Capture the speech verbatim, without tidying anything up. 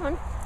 on.